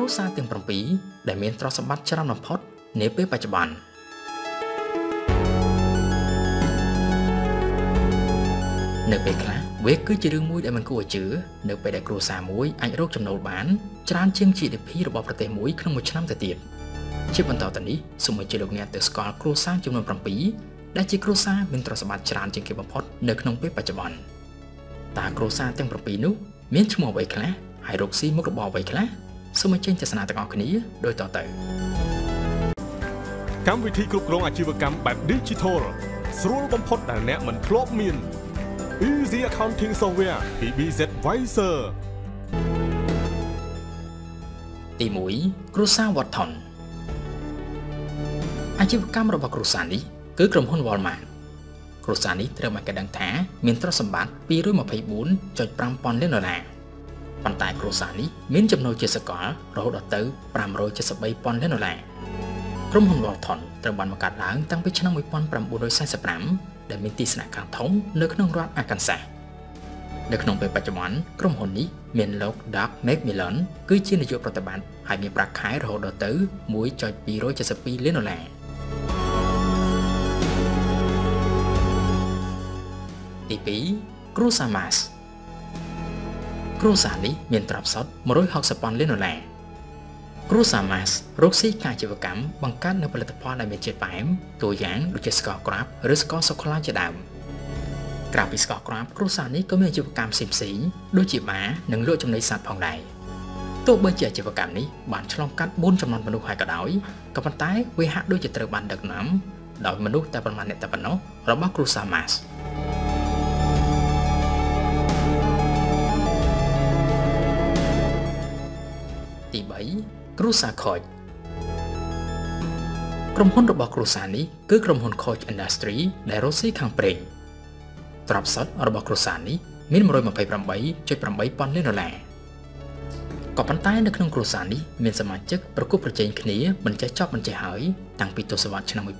គ្រួសារទាំង7ដែលមានទ្រព្យសម្បត្តិច្រើនបំផុតនាពេលបច្ចុប្បន្ននៅពេលខ្លះវាគឺជារឿងមួយដែលមិនគួរឲ្យជឿនៅពេលដែលគ្រួសារមួយអាចរកចំណូលបានច្រើនជាង GDP របស់ប្រទេសមួយក្នុងមួយឆ្នាំទៅទៀតជាបន្តទៅនេះសូមអញ្ជើញលោកអ្នកទៅស្គាល់គ្រួសារចំនួន7ដែលជាគ្រួសារមានទ្រព្យសម្បត្តិច្រើនជាងគេបំផុតនៅក្នុងពេលបច្ចុប្បន្នតើគ្រួសារទាំង7នោះមានឈ្មោះអ្វីខ្លះហើយរកស៊ីមុខរបរអ្វីខ្លះសូមអញ្ជើញទស្សនាទាំងអស់គ្នាដូចតទៅកម្មវិធីគ្រប់គ្រងអាជីវកម្មបែប Digital ស្រួលបំផុតដែលអ្នកមិនធ្លាប់មាន EASY Accounting Software PBZ Advisor ទី1គ្រួសារ Watton អាជីវកម្មរបស់គ្រួសារនេះគឺក្រុមហ៊ុន Walmart គ្រួសារនេះត្រូវបានគេដឹងថាមានទ្រព្យសម្បត្តិ 224.5 ពាន់លានដុល្លារប៉ុន្តែគ្រួសារនេះមានចំណូលជាសកលរហូតដល់ទៅ 573 ពាន់លានដុល្លារក្រុមហ៊ុន Walton ត្រូវបានបង្កើតឡើងតាំងពីឆ្នាំ1945ដែលមានទីស្នាក់ការធំនៅក្នុងរដ្ឋ Arkansas នៅក្នុងពេលបច្ចុប្បន្នក្រុមហ៊ុននេះមានលោក Doug McMillan គឺជានាយកប្រតិបត្តិហើយមានប្រាក់ខែរហូតដល់ទៅ 1.272 លានដុល្លារទី2គ្រួសារ Mass គ្រួសារនេះមានទ្រព្យសុទ្ធ 160,000 លានដុល្លារគ្រួសារ Mass រកស៊ីការអាជីវកម្មបង្កើតនូវផលិតផលដែលមានជាតិផ្អែមទូយ៉ាងដូចជាស្ករក្រាបឬស្ករសូកូឡាជាដើមក្រៅពីស្ករក្រាបគ្រួសារនេះក៏មានអាជីវកម្មផ្សេងៗដូចជាបារនិងលក់ចំណីសត្វផងដែរទោះបីជាអាជីវកម្មនេះបានឆ្លងកាត់4ចំនួនមនុស្សហើយក៏ដោយក៏ប៉ុន្តែវាហាក់ដូចជាត្រូវបានដឹកនាំដោយមនុស្សតែប្រមាណអ្នកតែប៉ុណ្ណោះរបស់គ្រួសារ Massទី3គ្រួសារ Koch ក្រុមហ៊ុនរបស់គ្រួសារនេះគឺក្រុមហ៊ុន Koch Industry ដែលរកស៊ីខាងប្រេងទ្រព្យសុទ្ធរបស់គ្រួសារនេះមាន 128.8 ពាន់លានដុល្លារក៏ប៉ុន្តែនៅក្នុងគ្រួសារនេះមានសមាជិកប្រគល់ប្រជែងគ្នាមិនចេះចប់មិនចេះហើយតាំងពីទសវត្សរ៍ឆ្នាំ1980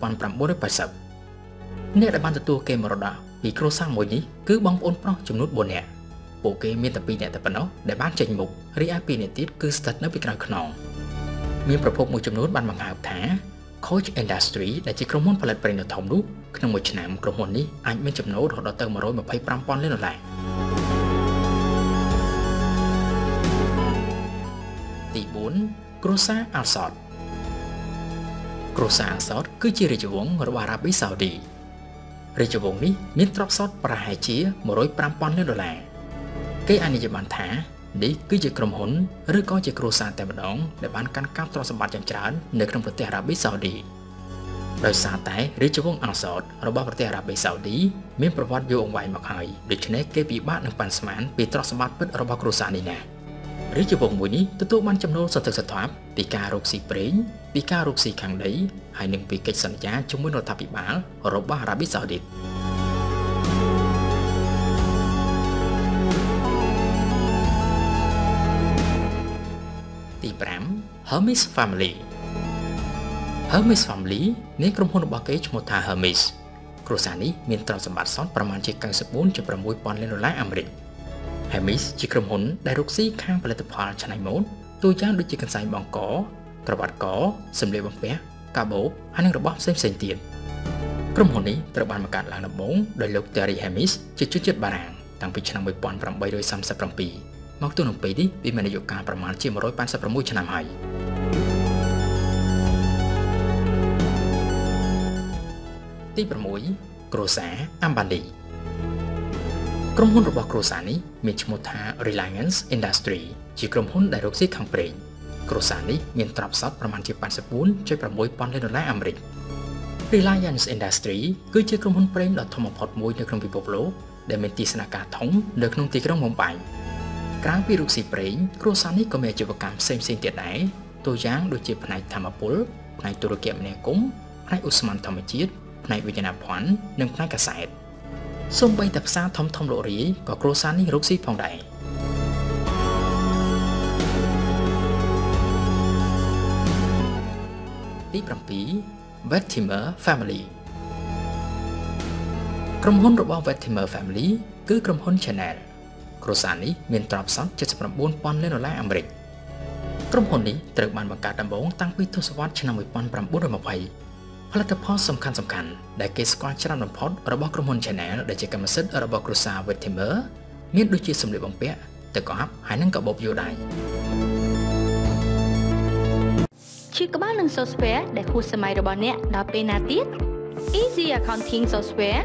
អ្នកដែលបានទទួលគេមរតកពីគ្រួសារមួយនេះគឺបងប្អូនប្រុសចំនួន4នាក់ពួកគេមានតែ2នាក់តែប៉ុណ្ណោះដែលបានចេញមុខរីឯ2នាក់ទៀតគឺស្ថិតនៅពីក្រោយខ្នងមានប្រភពមួយចំនួនបានបង្ហើបថា Koch Industry ដែលជាក្រុមហ៊ុនផលិតប្រេងដ៏ធំនោះក្នុងមួយឆ្នាំក្រុមហ៊ុននេះអាចមានចំណូលរហូតដល់ទៅ 125,000 លានដុល្លារទី4គ្រួសារ Al-Saud គ្រួសារ Al-Saud គឺជារាជវង្សរបស់អារ៉ាប៊ីសាអូឌីរាជវង្សនេះមានទ្រព្យសុទ្ធប្រហែលជា 105,000 លានដុល្លារគេអនុញ្ញាតបានថានេះគឺជាក្រុមហ៊ុនឬក៏ជាគ្រួសារតែម្ដងដែលបានកាន់កាប់ទ្រព្យសម្បត្តិយ៉ាងច្រើននៅក្នុងប្រទេសអារ៉ាប៊ីសាអូឌីដោយសារតែរាជវង្សអាល់សតរបស់ប្រទេសអារ៉ាប៊ីសាអូឌីមានប្រវត្តិយូរអង្វែងមកហើយដូច្នេះគេពិបាកនឹងប៉ាន់ស្មានពីទ្រព្យសម្បត្តិពិតរបស់គ្រួសារនេះណារាជវង្សមួយនេះទទួលបានចំណូលសន្ធឹកសន្ធាប់ពីការរកស៊ីប្រេងពីការរកស៊ីខាងដីហើយនិងពីកិច្ចសន្យាជាមួយរដ្ឋាភិបាលរបស់អារ៉ាប៊ីសាអូឌីទី5 Hermès Family Hermès Family នេះក្រុមហ៊ុនរបស់គេឈ្មោះថា Hermès គ្រួសារនេះមានទ្រព្យសម្បត្តិសន្តិប្រមាណជា 94.6 លានដុល្លារអាមេរិក Hermès ជាក្រុមហ៊ុនដែលរកស៊ីខាងផលិតផលច្នៃម៉ូដទូទាំងដូចជាកន្សែងបង្កក្រវ៉ាត់កសម្លៀកបំពាក់កាបូបហើយនិងរបស់ផ្សេងទៀតក្រុមហ៊ុននេះត្រូវបានបង្កើតឡើងដំបូងដោយលោក Terry Hermès ជាជនជាតិបារាំងតាំងពីឆ្នាំ1837មកទល់នឹងពេលនេះវាមានអាយុកាលប្រមាណជា186ឆ្នាំហើយទី6គ្រួសារ Ambani ក្រុមហ៊ុនរបស់គ្រួសារនេះមានឈ្មោះថា Reliance Industries ជាក្រុមហ៊ុនដែលរកស៊ីខាងប្រេងគ្រួសារនេះមានទ្រព្យសុទ្ធប្រមាណជា 84.6 ពាន់លានដុល្លារអាមេរិក Reliance Industries គឺជាក្រុមហ៊ុនប្រេងដ៏ធំបំផុតមួយនៅក្នុងពិភពលោកដែលមានទីស្នាក់ការធំនៅក្នុងទីក្រុងមុំបាញ់ក្រៅពីរកស៊ីប្រេងគ្រួសារនេះក៏មានអាជីវកម្មផ្សេងទៀតដែរតួយ៉ាងដូចជាផ្នែកធម្មពលផ្នែកទូរគមនាគមន៍ផ្នែកឧស្ម័នធម្មជាតិផ្នែកវិញ្ញាណភ័ណ្ឌនិងផ្នែកកាសែតសូម្បីតែផ្សារធំលក់រាយក៏គ្រួសារនេះរកស៊ីផងដែរទី7 Vertimer Family ក្រុមហ៊ុនរបស់ Vertimer Family គឺក្រុមហ៊ុន Chanelគ្រួសារនេះមានទ្រព្យសម្បត្តិ 79,000 លានដុល្លារអាមេរិក กลุ่มหุ้นนี้เติบโตมาจากดัมบงตั้งปีทศวรรษชนมวยปอนปรำบุตรมาภัยผลิตภัณฑ์สำคัญได้เกิดการชนะน้ำพอดระบบกลุ่มหุ้นแชนแนลได้เจอการมาซึดระบบกรุซาเวทเทมเบอร์มีดูจีสมเด็จบังเปียแต่ก็ฮับหายนั่งกับบอบอยู่ได้ชื่อกระเป๋าหนึ่งซอฟต์แวร์ได้คู่สมัยระบอบเนี้ยดาวเป็นนาทิต EASY ACCOUNTIng ซอฟต์แวร์